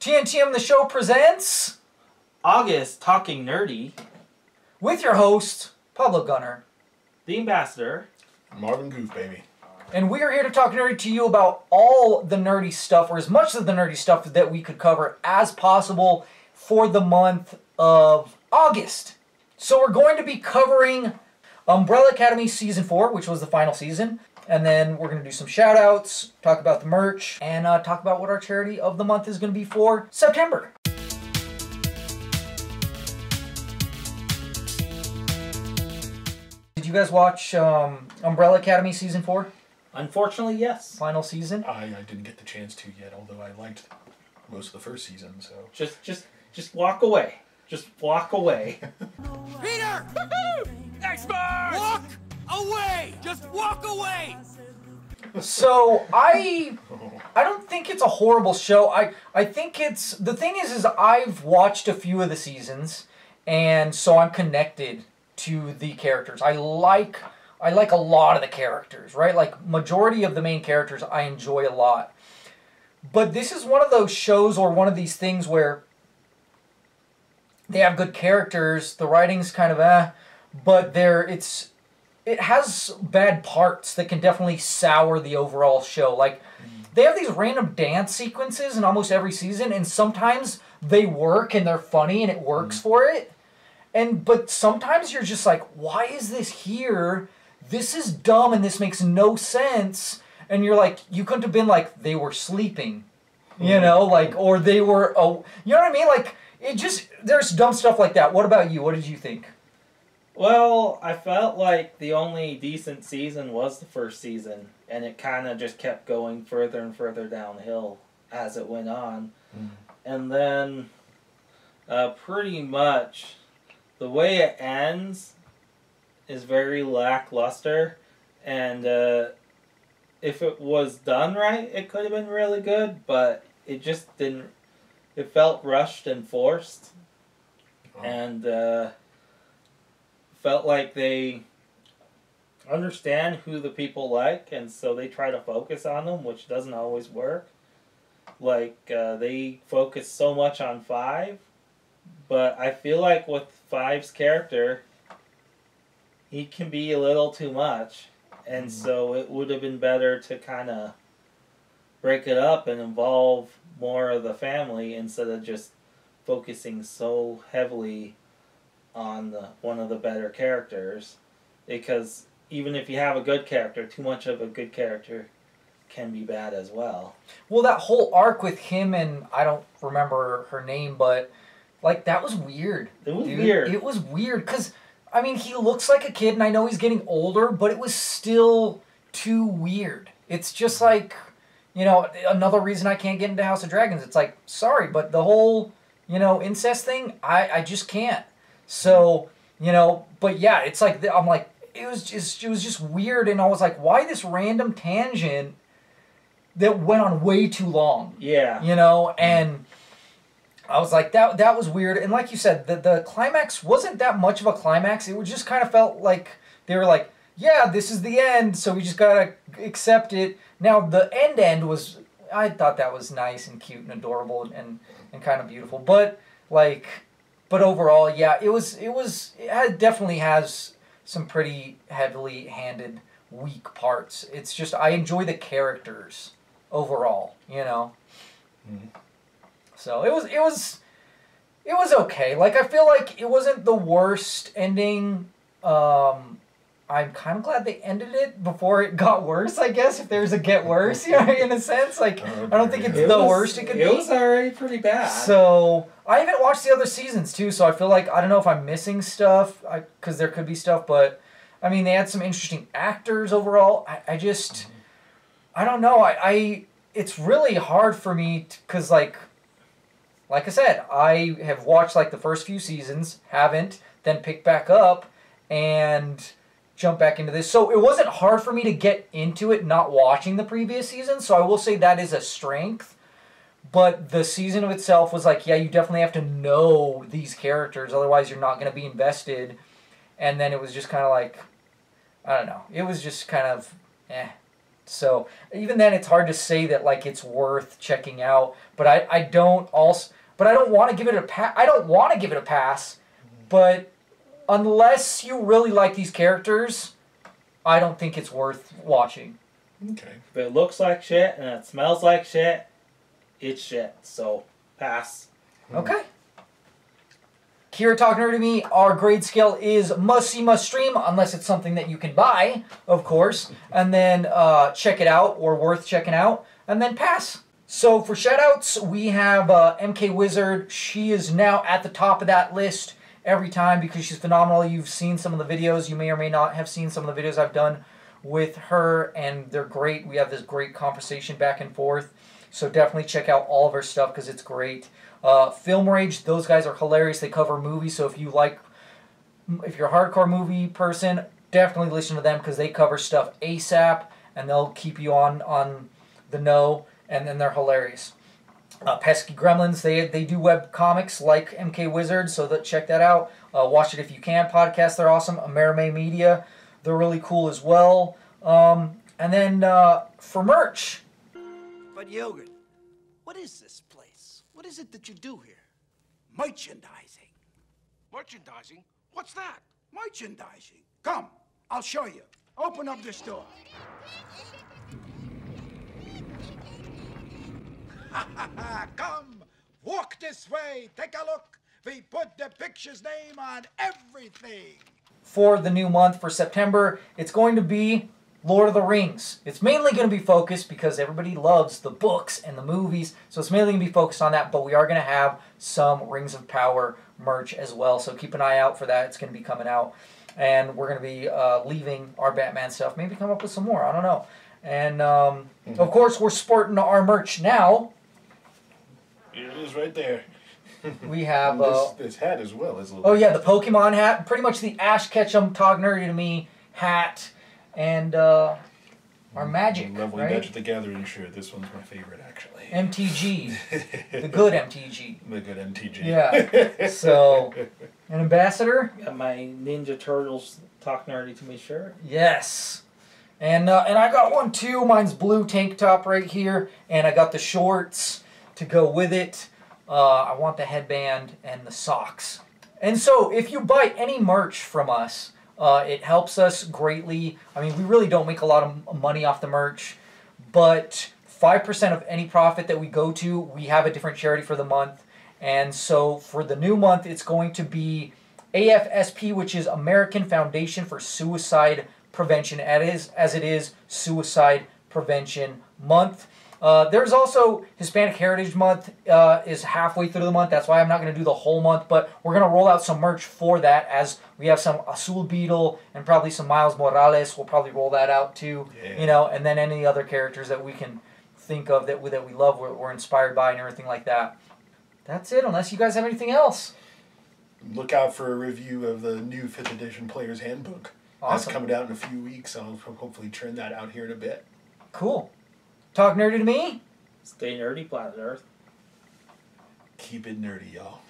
TNTM The Show presents... August Talking Nerdy. With your host, Pablo Gunner. The Ambassador. Marvin Goof, baby. And we are here to talk nerdy to you about all the nerdy stuff, or as much of the nerdy stuff that we could cover as possible for the month of August. So we're going to be covering Umbrella Academy Season 4, which was the final season. And then we're going to do some shout-outs, talk about the merch, and talk about what our charity of the month is going to be for September. Did you guys watch Umbrella Academy Season 4? Unfortunately, yes. Final season? I didn't get the chance to yet, although I liked most of the first season, so... Just walk away. Just walk away. Peter! Woohoo! Xbox! Walk! Away! Just walk away! So, I don't think it's a horrible show. I think it's... The thing is I've watched a few of the seasons, and so I'm connected to the characters. I like a lot of the characters, right? Like, majority of the main characters I enjoy a lot. But this is one of those shows or one of these things where they have good characters, the writing's kind of but it has bad parts that can definitely sour the overall show. Like, they have these random dance sequences in almost every season, and sometimes they work and they're funny and it works for it. But sometimes you're just like, why is this here? This is dumb and this makes no sense. And you're like, you couldn't have been like, they were sleeping. You know, like, or they were, oh, you know what I mean? Like, it just, there's dumb stuff like that. What about you? What did you think? Well, I felt like the only decent season was the first season, and it kind of just kept going further and further downhill as it went on. And then, pretty much, the way it ends is very lackluster, and if it was done right, it could have been really good, but it just didn't... It felt rushed and forced, and... felt like they understand who the people like, and so they try to focus on them, which doesn't always work. Like, they focus so much on Five, but I feel like with Five's character, he can be a little too much, and so it would have been better to kind of break it up and involve more of the family instead of just focusing so heavily on one of the better characters, because even if you have a good character, too much of a good character can be bad as well. Well, that whole arc with him and I don't remember her name, but like that was weird. It was weird. It was weird because I mean he looks like a kid, and I know he's getting older, but it was still too weird. It's just like, you know, another reason I can't get into House of Dragons. It's like, sorry, but the whole, you know, incest thing, I just can't. So, you know, but yeah, it's like, I'm like, it was just weird, and I was like, why this random tangent that went on way too long? Yeah. You know, and I was like, that was weird, and like you said, the climax wasn't that much of a climax, it just kind of felt like, they were like, yeah, this is the end, so we just gotta accept it. Now, the end was, I thought that was nice and cute and adorable and kind of beautiful, but like... But overall, yeah, it definitely has some pretty heavily handed weak parts. It's just, I enjoy the characters overall, you know? So it was okay. Like, I feel like it wasn't the worst ending. I'm kind of glad they ended it before it got worse, I guess, if there's a get worse, you know, in a sense. Like, I don't think it's the worst it could be. It was already pretty bad. So, I haven't watched the other seasons, too, so I feel like, I don't know if I'm missing stuff, because there could be stuff, but, I mean, they had some interesting actors overall. I just, I don't know. It's really hard for me, because, like I said, I have watched, like, the first few seasons, haven't, then picked back up, and... jump back into this. So it wasn't hard for me to get into it not watching the previous season, so I will say that is a strength. But the season of itself was like, yeah, you definitely have to know these characters, otherwise you're not going to be invested. And then it was just kind of like, I don't know, it was just kind of, eh. So even then, it's hard to say that like it's worth checking out. But I don't want to give it a pass. I don't want to give it a pass. But unless you really like these characters, I don't think it's worth watching. Okay. If it looks like shit and it smells like shit, it's shit. So pass. Okay. Here at Talk Nerdy To Me, our grade scale is must-see, must-stream, unless it's something that you can buy, of course, and then check it out, or worth checking out, and then pass. So for shoutouts, we have MK Wizard. She is now at the top of that list every time because she's phenomenal. You've seen some of the videos. You may or may not have seen some of the videos I've done with her, and they're great. We have this great conversation back and forth. So definitely check out all of her stuff because it's great. Film Rage, those guys are hilarious. They cover movies, so if you're a hardcore movie person, definitely listen to them because they cover stuff ASAP and they'll keep you on the know, and then they're hilarious. Pesky Gremlins, they do web comics like MK Wizard, so check that out. Watch it if you can. Podcasts, they're awesome. Amerime Media, they're really cool as well. And then for merch. But Yogan, what is this place? What is it that you do here? Merchandising. Merchandising? What's that? Merchandising. Come, I'll show you. Open up this door. Come, walk this way. Take a look. We put the picture's name on everything. For the new month, for September, it's going to be Lord of the Rings. It's mainly going to be focused because everybody loves the books and the movies, so it's mainly going to be focused on that, but we are going to have some Rings of Power merch as well, so keep an eye out for that. It's going to be coming out, and we're going to be leaving our Batman stuff. Maybe come up with some more. I don't know. And, of course, we're sporting our merch now. Here it is right there. We have... this hat as well. Oh, yeah, the Pokemon hat. Pretty much the Ash Ketchum Talk Nerdy To Me hat. And our Magic, lovely, right? Magic the Gathering shirt. This one's my favorite, actually. MTG. The good MTG. The good MTG. Yeah. So, an Ambassador. Got my Ninja Turtles Talk Nerdy To Me shirt. Yes. And I got one, too. Mine's blue tank top right here. And I got the shorts to go with it. I want the headband and the socks. And so, if you buy any merch from us... it helps us greatly. I mean, we really don't make a lot of money off the merch, but 5% of any profit that we go to, we have a different charity for the month. And so for the new month, it's going to be AFSP, which is American Foundation for Suicide Prevention, as it is Suicide Prevention Month. There's also Hispanic Heritage Month is halfway through the month. That's why I'm not going to do the whole month, but we're going to roll out some merch for that as we have some Azul Beetle and probably some Miles Morales. We'll probably roll that out too, yeah. You know, and then any other characters that we can think of that we love, we're inspired by and everything like that. That's it, unless you guys have anything else. Look out for a review of the new 5th edition Player's Handbook. Awesome. That's coming out in a few weeks. I'll hopefully turn that out here in a bit. Cool. Talk Nerdy To Me. Stay nerdy, planet Earth. Keep it nerdy, y'all.